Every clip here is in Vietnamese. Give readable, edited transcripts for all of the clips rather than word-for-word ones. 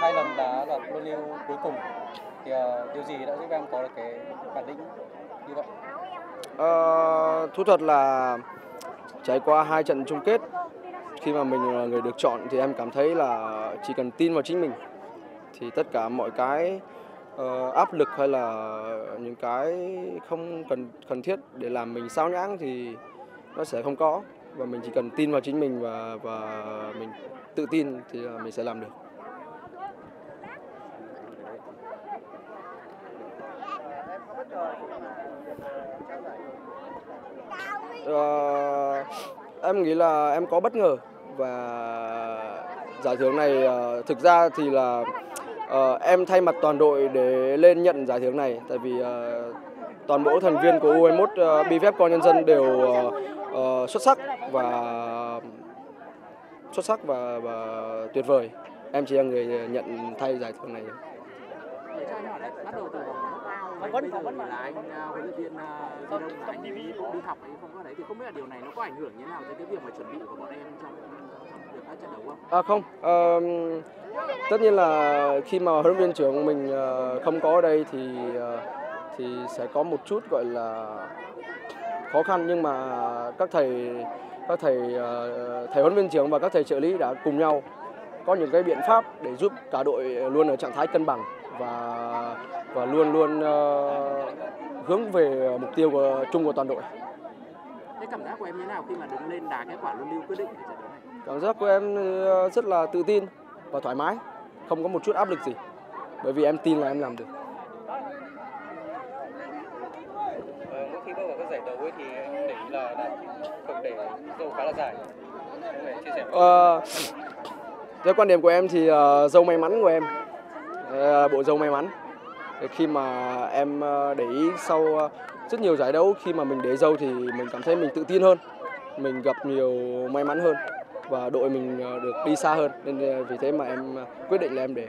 hai lần đá đoạt luân lưu cuối cùng thì điều gì đã giúp em có được cái bản lĩnh như vậy? Thú thật là trải qua hai trận chung kết, khi mà mình là người được chọn thì em cảm thấy là chỉ cần tin vào chính mình thì tất cả mọi cái áp lực hay là những cái không cần thiết để làm mình sao nhãng thì nó sẽ không có, và mình chỉ cần tin vào chính mình và mình tự tin thì mình sẽ làm được. Em nghĩ là em có bất ngờ, và giải thưởng này thực ra thì là em thay mặt toàn đội để lên nhận giải thưởng này, tại vì toàn bộ thành viên của U21 PVF CAND nhân dân đều xuất sắc và tuyệt vời. Em chỉ là người nhận thay giải thưởng này. Vẫn là anh huấn luyện viên anh đi học ấy, không có đấy thì không biết là điều này nó có ảnh hưởng như thế nào tới cái việc mà chuẩn bị của bọn em trong việc các trận đấu không? Tất nhiên là khi mà huấn luyện viên trưởng mình không có ở đây thì sẽ có một chút gọi là khó khăn, nhưng mà các thầy huấn luyện trưởng và các thầy trợ lý đã cùng nhau có những cái biện pháp để giúp cả đội luôn ở trạng thái cân bằng và luôn hướng về mục tiêu chung của toàn đội. Cái cảm giác của em như thế nào khi mà đứng lên đá cái quả luân lưu quyết định của trận đấu này? Cảm giác của em rất là tự tin và thoải mái, không có một chút áp lực gì, bởi vì em tin là em làm được. Mỗi khi bước vào các giải đấu ấy thì anh để ý là đã không để dâu khá là dài. Anh có thể chia sẻ theo quan điểm của em thì dâu may mắn của em, bộ dâu may mắn. Khi mà em để ý sau rất nhiều giải đấu, khi mà mình để dâu thì mình cảm thấy mình tự tin hơn, mình gặp nhiều may mắn hơn và đội mình được đi xa hơn, nên vì thế mà em quyết định là em để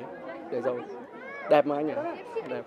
dâu. Đẹp mà anh nhỉ? Đẹp.